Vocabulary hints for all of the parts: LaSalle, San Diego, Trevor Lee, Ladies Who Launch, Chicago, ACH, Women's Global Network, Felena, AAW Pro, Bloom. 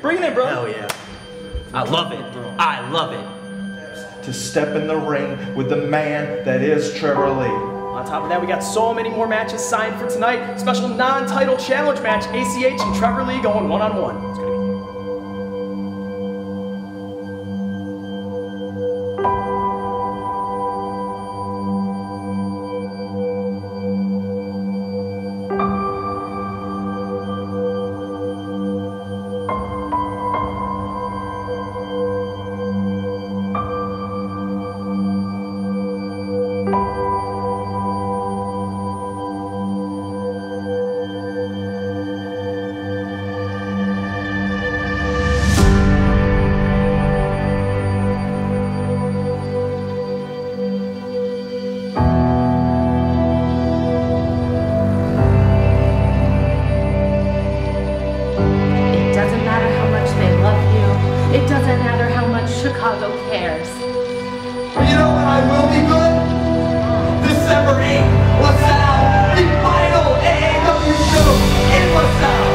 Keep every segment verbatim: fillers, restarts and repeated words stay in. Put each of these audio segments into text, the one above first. Bring it in, bro. Hell yeah. I love it. I love it. To step in the ring with the man that is Trevor Lee. On top of that, we got so many more matches signed for tonight. Special non-title challenge match, A C H and Trevor Lee going one-on-one. It's gonna be Chicago cares. But you know when I will be good? December eighth, LaSalle, the final A A W show in LaSalle.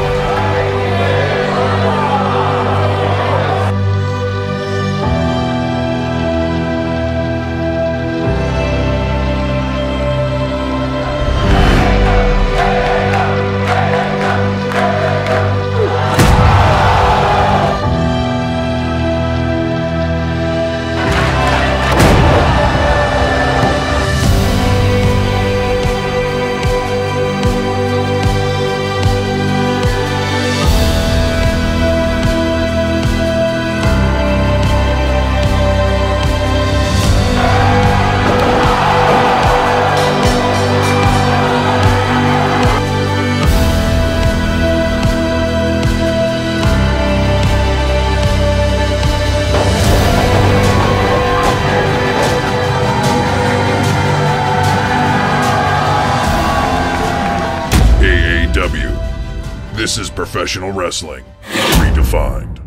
This is professional wrestling, redefined.